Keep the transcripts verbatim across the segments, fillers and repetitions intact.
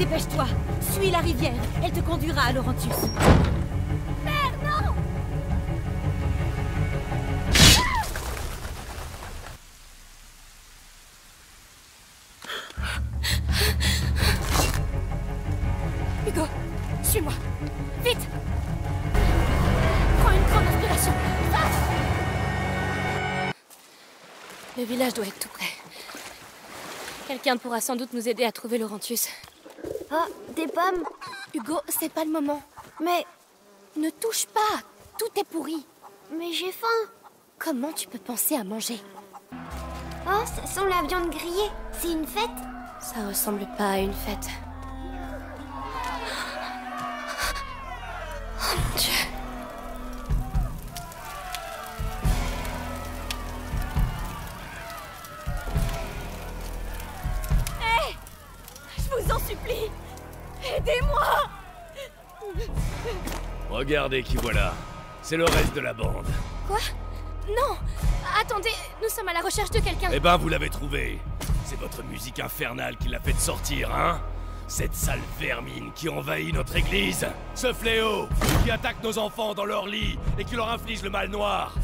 Dépêche-toi. Suis la rivière. Elle te conduira à Laurentius. Père, non! Ah Hugo, suis-moi. Vite! Prends une grande inspiration. Ah Le village doit être tout près. Quelqu'un pourra sans doute nous aider à trouver Laurentius. Ah, des pommes. Hugo, c'est pas le moment. Mais... Ne touche pas. Tout est pourri. Mais j'ai faim. Comment tu peux penser à manger? Oh, ça sent la viande grillée. C'est une fête? Ça ressemble pas à une fête. Oh mon Dieu. Aidez-moi! Regardez qui voilà. C'est le reste de la bande. Quoi? Non! Attendez, nous sommes à la recherche de quelqu'un. Eh ben, vous l'avez trouvé. C'est votre musique infernale qui l'a fait sortir, hein? Cette sale vermine qui envahit notre église. Ce fléau qui attaque nos enfants dans leur lit et qui leur inflige le mal noir.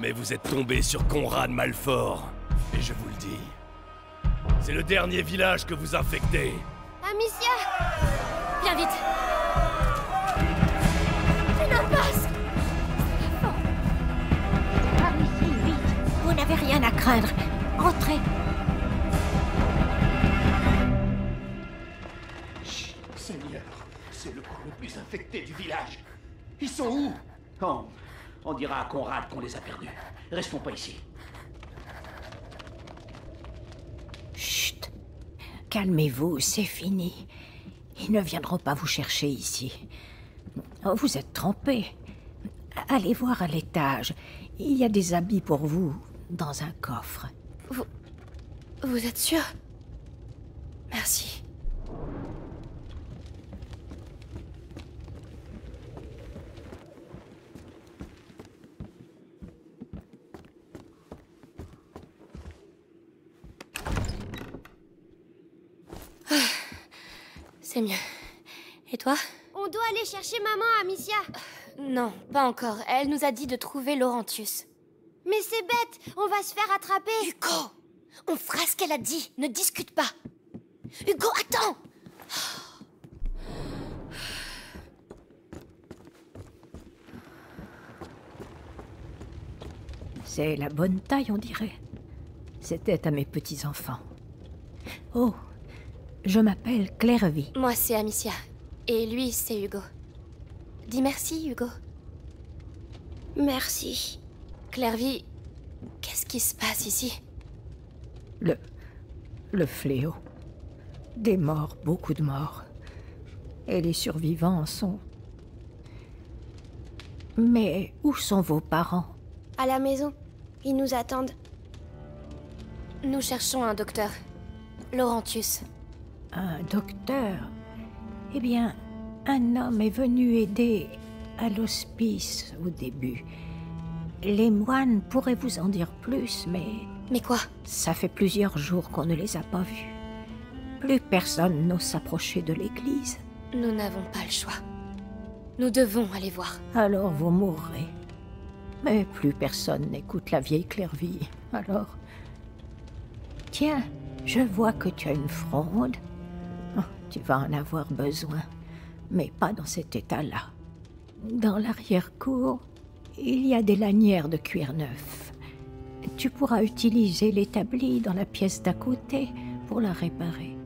Mais vous êtes tombés sur Conrad Malfort. Et je vous le dis, c'est le dernier village que vous infectez. Amicia! Viens vite! Une impasse! Oh. Par ici, vite! Vous n'avez rien à craindre. Entrez! Chut, Seigneur! C'est le coin le plus infecté du village! Ils sont où? Oh, on dira à Conrad qu'on les a perdus. Restons pas ici. Chut! Calmez-vous, c'est fini. Ils ne viendront pas vous chercher ici. Vous êtes trempés. Allez voir à l'étage. Il y a des habits pour vous, dans un coffre. Vous... Vous êtes sûr? Merci. C'est mieux. Et toi? On doit aller chercher maman, Amicia. Euh, non, pas encore. Elle nous a dit de trouver Laurentius. Mais c'est bête, on va se faire attraper. Hugo, on fera ce qu'elle a dit. Ne discute pas. Hugo, attends. C'est la bonne taille, on dirait. C'était à mes petits-enfants. Oh. Je m'appelle Clervie. Moi, c'est Amicia. Et lui, c'est Hugo. Dis merci, Hugo. Merci. Clervie, qu'est-ce qui se passe ici? Le... le fléau. Des morts, beaucoup de morts. Et les survivants sont... Mais où sont vos parents? À la maison. Ils nous attendent. Nous cherchons un docteur. Laurentius. Un docteur? Eh bien, un homme est venu aider à l'hospice au début. Les moines pourraient vous en dire plus, mais... Mais quoi? Ça fait plusieurs jours qu'on ne les a pas vus. Plus personne n'ose s'approcher de l'église. Nous n'avons pas le choix. Nous devons aller voir. Alors vous mourrez. Mais plus personne n'écoute la vieille Clervie, alors... Tiens, je vois que tu as une fronde. Tu vas en avoir besoin, mais pas dans cet état-là. Dans l'arrière-cour, il y a des lanières de cuir neuf. Tu pourras utiliser l'établi dans la pièce d'à côté pour la réparer.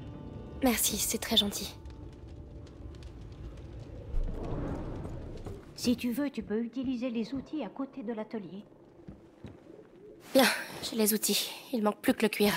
Merci, c'est très gentil. Si tu veux, tu peux utiliser les outils à côté de l'atelier. Bien, j'ai les outils. Il manque plus que le cuir.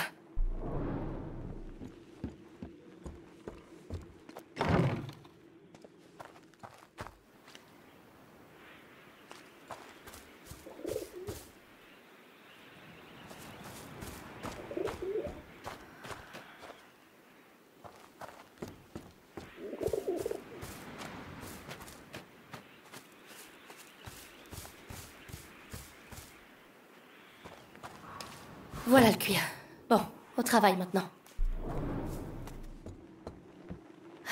Voilà le cuir. Bon, au travail maintenant.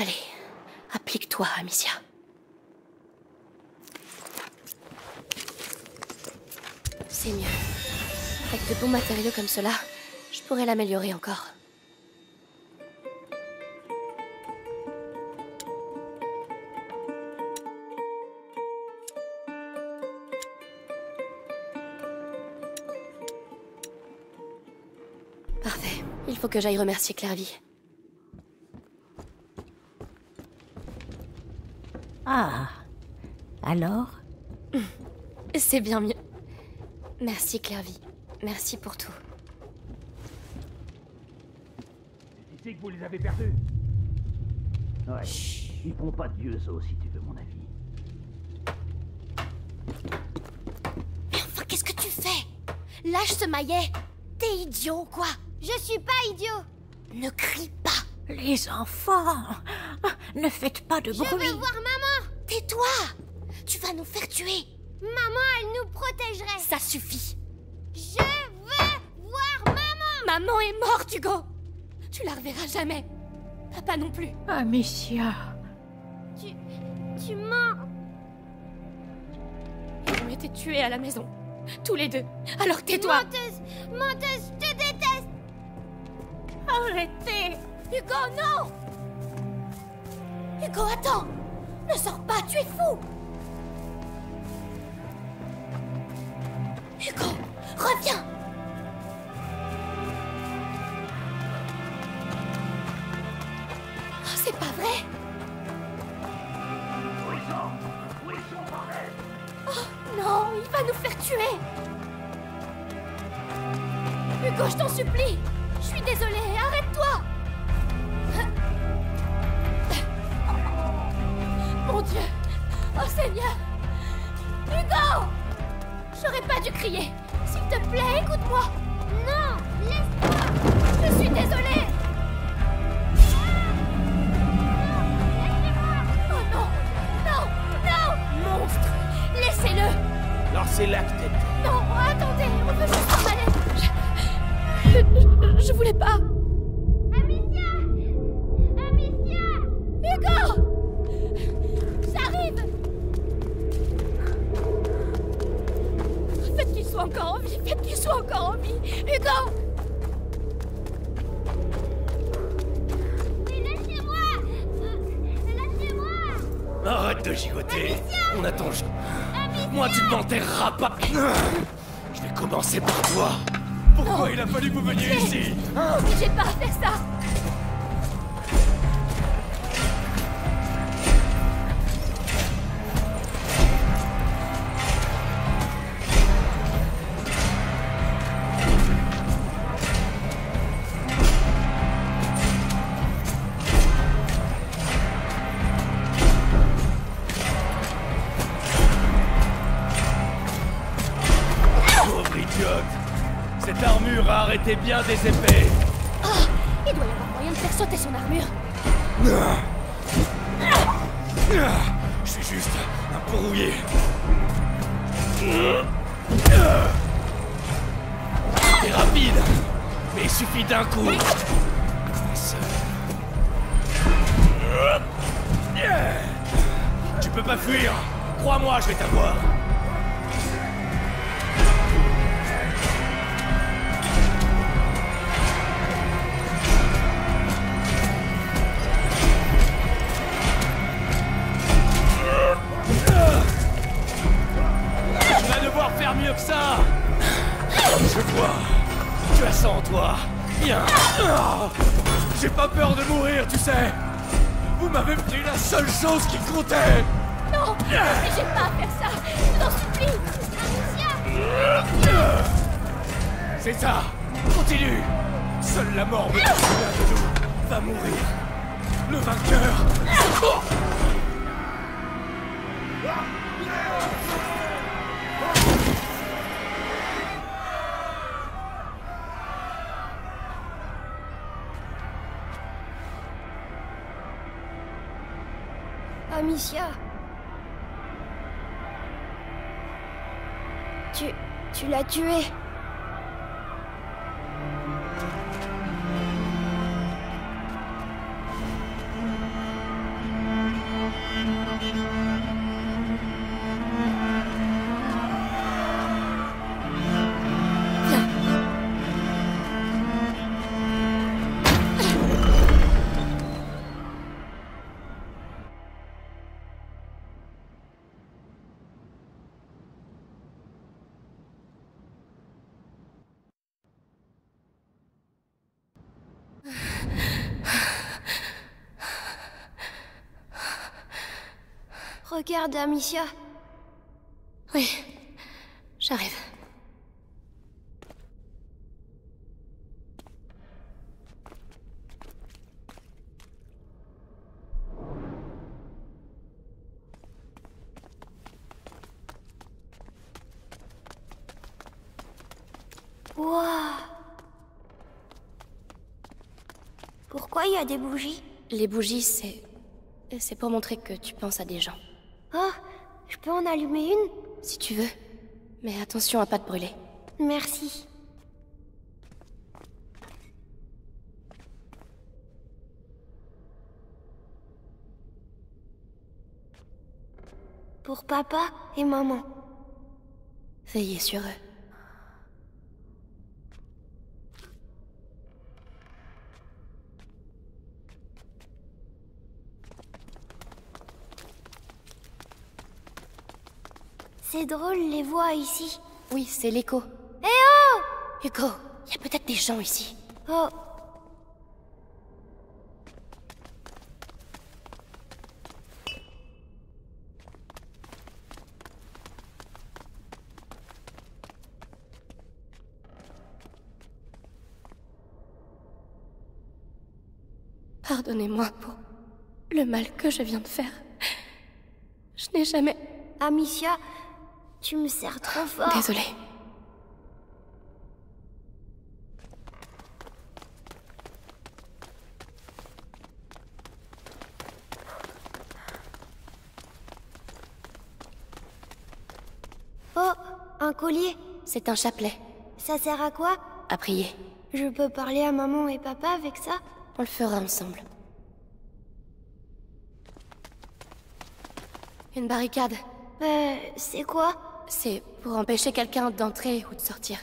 Allez, applique-toi, Amicia. C'est mieux. Avec de bons matériaux comme cela, je pourrais l'améliorer encore. Parfait. Il faut que j'aille remercier Clervie. Ah, alors? C'est bien mieux. Merci Clervie, merci pour tout. Tu sais que vous les avez perdus? Ouais, chut. Ils font pas de dieux, si tu veux mon avis. Mais enfin, qu'est-ce que tu fais? Lâche ce maillet! T'es idiot ou quoi? Je suis pas idiot! Ne crie pas! Les enfants! Ne faites pas de bruit! Je veux voir maman! Tais-toi! Tu vas nous faire tuer! Maman, elle nous protégerait. Ça suffit. Je veux voir maman. Maman est morte, Hugo. Tu la reverras jamais. Papa non plus. Amicia. Tu... tu mens. Ils ont été tués à la maison. Tous les deux. Alors tais-toi. Menteuse, menteuse, je te déteste. Arrêtez. Hugo, non. Hugo, attends. Ne sors pas, tu es fou. Hugo, reviens! Oh, c'est pas vrai! Où ils sont? Où ils sont, Morel? Oh non, il va nous faire tuer! Hugo, je t'en supplie! Je suis désolée, arrête-toi! Mon Dieu! Oh Seigneur! Hugo! J'aurais pas dû crier. S'il te plaît, écoute-moi. Non, laisse-moi. Je suis désolée. Ah, non, oh non, non, non. Monstre, laissez-le. Lancez-la tête. Non, attendez, on veut juste en aller. Je, je, je voulais pas. Amicia, Amicia, Hugo. Encore en vie, faites qu'il soit encore en vie, Hugo! Mais lâchez-moi! Euh, lâchez-moi! Arrête de gigoter! Amicia! On attend. Je... Amicia! Moi, tu ne m'enterreras pas! Je vais commencer par toi! Pourquoi non. Il a fallu que vous veniez ici? Hein? N'obligez pas à faire ça! Arrêtez bien des épées. Oh, il doit y avoir moyen de faire sauter son armure. Je suis juste un pourrouillé. C'est rapide, mais il suffit d'un coup. Tu peux pas fuir. Crois-moi, je vais t'avoir. J'ai pas peur de mourir, tu sais. Vous m'avez pris la seule chose qui comptait. Non, n'obligez pas à faire ça. Je vous en supplie. Amicia. C'est ça. Continue. Seule la mort de nous va mourir. Le vainqueur. Oh. Amicia, tu... tu l'as tué. Regarde, Amicia. Oui, j'arrive. Wow. Pourquoi il y a des bougies? Les bougies, c'est... c'est pour montrer que tu penses à des gens. Oh, je peux en allumer une? Si tu veux. Mais attention à pas te brûler. Merci. Pour papa et maman. Veillez sur eux. C'est drôle les voix ici. Oui, c'est l'écho. Eh oh Hugo, il y a peut-être des gens ici. Oh. Pardonnez-moi pour le mal que je viens de faire. Je n'ai jamais... Amicia... Tu me sers trop fort. Désolée. Oh, un collier. C'est un chapelet. Ça sert à quoi? À prier. Je peux parler à maman et papa avec ça? On le fera ensemble. Une barricade. Euh, c'est quoi ? C'est pour empêcher quelqu'un d'entrer ou de sortir.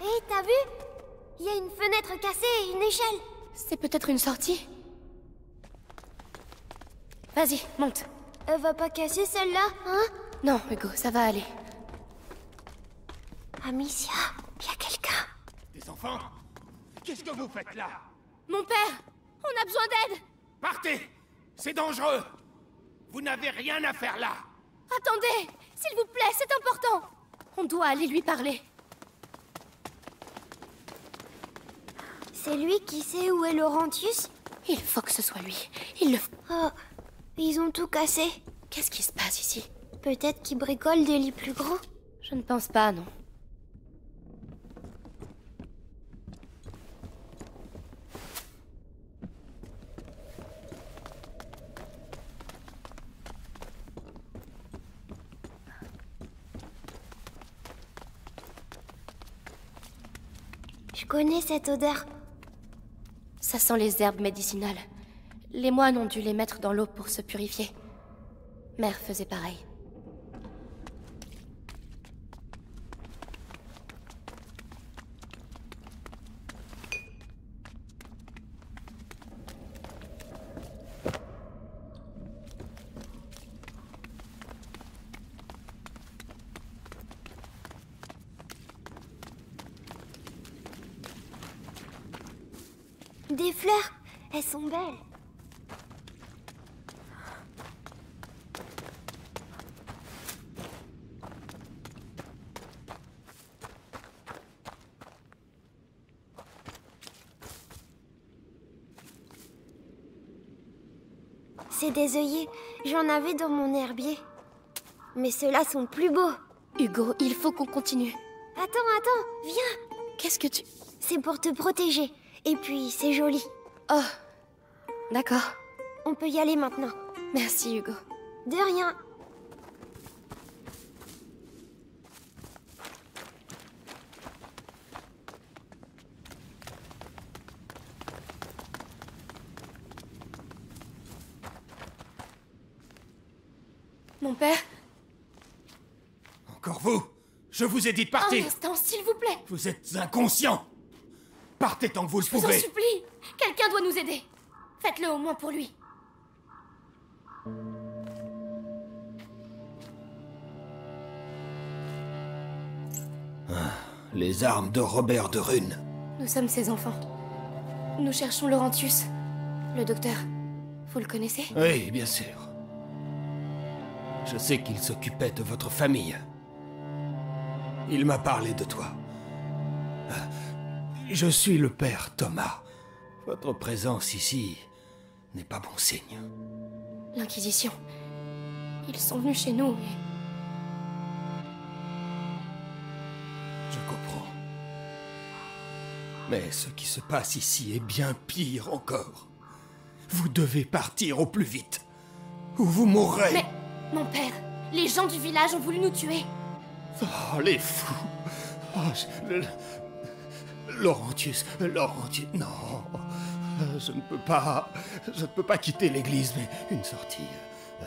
Hé, hey, t'as vu ? Il y a une fenêtre cassée et une échelle. C'est peut-être une sortie. Vas-y, monte. Elle va pas casser celle-là, hein? Non, Hugo, ça va aller. Amicia, il y a quelqu'un. Des enfants? Qu'est-ce que vous faites là? Mon père, on a besoin d'aide. Partez! C'est dangereux. Vous n'avez rien à faire là. Attendez, s'il vous plaît, c'est important. On doit aller lui parler. C'est lui qui sait où est Laurentius? Il faut que ce soit lui. Il le... Oh, ils ont tout cassé. Qu'est-ce qui se passe ici? Peut-être qu'ils bricolent des lits plus grands. Je ne pense pas, non. Je connais cette odeur. Ça sent les herbes médicinales. Les moines ont dû les mettre dans l'eau pour se purifier. Mère faisait pareil. Des fleurs, elles sont belles. C'est des œillets, j'en avais dans mon herbier. Mais ceux-là sont plus beaux. Hugo, il faut qu'on continue. Attends, attends, viens. Qu'est-ce que tu... C'est pour te protéger. Et puis, c'est joli. Oh, d'accord. On peut y aller maintenant. Merci, Hugo. De rien. Mon père? Encore vous? Je vous ai dit de partir. Un instant, s'il vous plaît. Vous êtes inconscient. Partez tant que vous le pouvez. Je vous en supplie. Quelqu'un doit nous aider. Faites-le au moins pour lui. Ah, les armes de Robert de Rune. Nous sommes ses enfants. Nous cherchons Laurentius, le docteur. Vous le connaissez? Oui, bien sûr. Je sais qu'il s'occupait de votre famille. Il m'a parlé de toi. Je suis le père Thomas. Votre présence ici n'est pas bon signe. L'Inquisition. Ils sont venus chez nous et... Je comprends. Mais ce qui se passe ici est bien pire encore. Vous devez partir au plus vite, ou vous mourrez. Mais, mon père, les gens du village ont voulu nous tuer. Oh, les fous. Oh, je, le, Laurentius, Laurentius, non. Je ne peux pas, je ne peux pas quitter l'église, mais une sortie. Euh,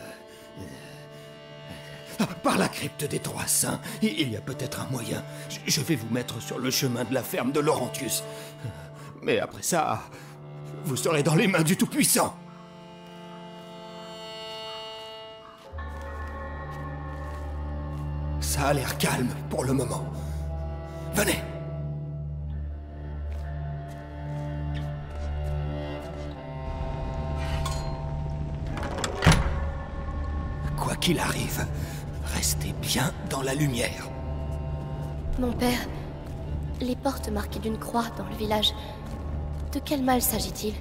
euh, Par la crypte des Trois Saints, il y a peut-être un moyen. Je vais vous mettre sur le chemin de la ferme de Laurentius. Mais après ça, vous serez dans les mains du Tout-Puissant. Ça a l'air calme pour le moment. Venez. Quoi qu'il arrive, restez bien dans la lumière. Mon père, les portes marquées d'une croix dans le village, de quel mal s'agit-il?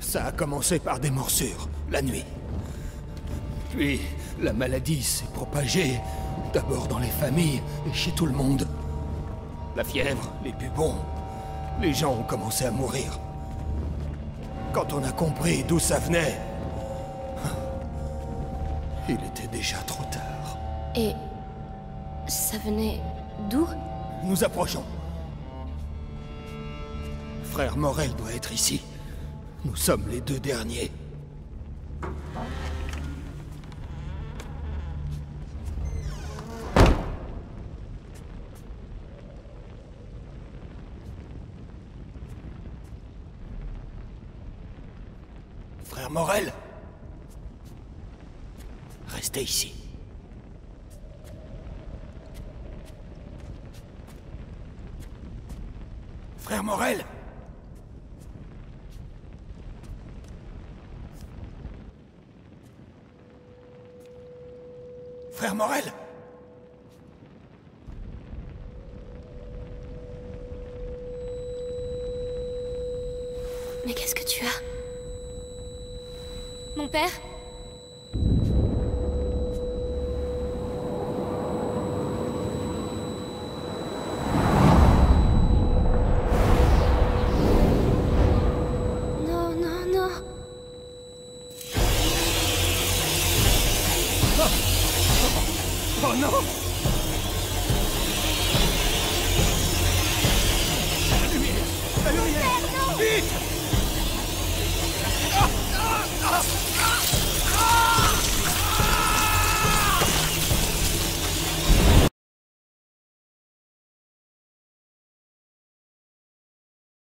Ça a commencé par des morsures, la nuit. Puis, la maladie s'est propagée, d'abord dans les familles et chez tout le monde. La fièvre, les bubons, les gens ont commencé à mourir. Quand on a compris d'où ça venait, il était déjà trop tard. Et... ça venait d'où? Nous approchons. Frère Morel doit être ici. Nous sommes les deux derniers. Frère Morel ? Restez ici. Frère Morel! Frère Morel! Mais qu'est-ce que tu as? Mon père? Oh, no!